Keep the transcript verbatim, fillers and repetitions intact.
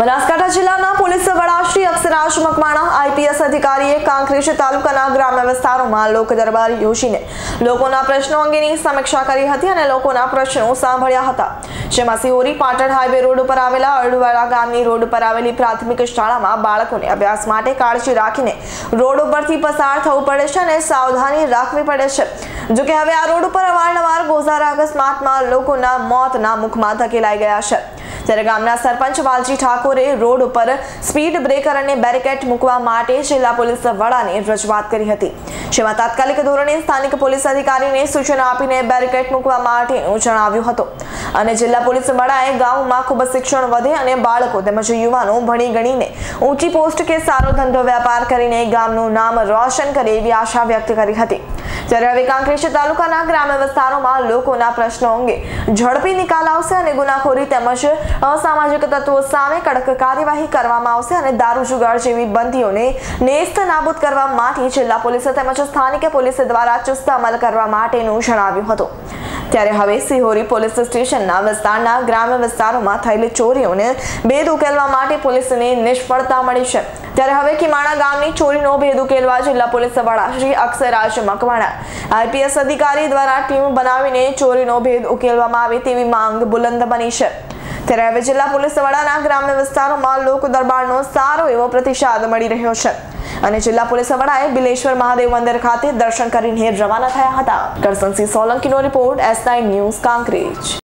બનાસકાંઠા જિલ્લાના પોલીસ વડા શ્રી અક્ષરાજ મકવાણા આઈપીએસ અધિકારીએ કાંકરેજ તાલુકાના ગ્રામ્ય વિસ્તારોમાં લોક દરબાર યોજીને લોકોના પ્રશ્નો અંગેની સમીક્ષા કરી હતી અને લોકોના પ્રશ્નો સાંભળ્યા હતા. જેમાં સિહોરી પાટણ હાઈવે રોડ ઉપર આવેલા અડવાળા ગામની રોડ પર આવેલી પ્રાથમિક શાળામાં બાળકોને અભ્યાસ માટે કાળજી રાખીને રોડ ઉપરથી પસાર થવું પડે છે અને સાવધાની રાખવી પડે છે. જો કે હવે આ રોડ ઉપર અવારનવાર ગોઝારા અકસ્માતમાં લોકોના મોતના મુખમાં ધકેલાઈ ગયા છે. ત્યારે ગામના સરપંચ વાલજી ઠાકોરે રોડ ઉપર સ્પીડ બ્રેકર અને બેરિકેડ મૂકવા માટે જિલ્લા પોલીસ વડાને રજૂઆત કરી હતી. જેમાં તાત્કાલિક ધોરણે સ્થાનિક પોલીસ અધિકારીને સૂચના આપીને બેરિકેડ મૂકવા માટેનું જણાવ્યું હતું અને જિલ્લા પોલીસ વડાએ ગામમાં ખૂબ શિક્ષણ વધે અને બાળકો તેમજ યુવાનો ભણી ગણીને ઊંચી પોસ્ટ કે સારો ધંધો વેપાર કરીને ગામનું નામ રોશન કરે એવી આશા વ્યક્ત કરી હતી. ત્યારે હવે કાંકરેજ તાલુકાના ગ્રામ્ય વિસ્તારોમાં લોકોના પ્રશ્નો અંગે ઝડપી નિકાલ આવશે અને ગુનાખોરી તેમજ અસામાજિક તત્વો સામે કડક કાર્યવાહી કરવામાં આવશે અને દારૂ જુગાર જેવી બંધીઓને નેસ્ત નાબૂદ કરવા માટે જિલ્લા પોલીસ તેમજ સ્થાનિક પોલીસ દ્વારા ચુસ્ત અમલ કરવા માટેનું જણાવ્યું હતું. ત્યારે હવે સિહોરી પોલીસ સ્ટેશનના વિસ્તારના ગ્રામ્ય વિસ્તારોમાં થયેલી ચોરીઓને ભેદ ઉકેલવા માટે પોલીસને નિષ્ફળતા મળી છે. ત્યારે હવે કિમાણા ગામની ચોરીનો ભેદ ઉકેલવા જિલ્લા પોલીસ વડા શ્રી અક્ષરાજ મકવાણા આઈપીએસ અધિકારી દ્વારા ટીમ બનાવીને ચોરીનો ભેદ ઉકેલવામાં આવે તેવી માંગ બુલંદ બની છે. ત્યારે હવે જિલ્લા પોલીસ વડાના ગ્રામ્ય વિસ્તારોમાં લોક દરબારનો સારો એવો પ્રતિસાદ મળી રહ્યો છે અને જિલ્લા પોલીસ વડાએ બિલેશ્વર મહાદેવ મંદિર ખાતે દર્શન કરીને રવાના થયા હતા. કરસનસિંહ સોલંકીનો report S nine news Kankrej.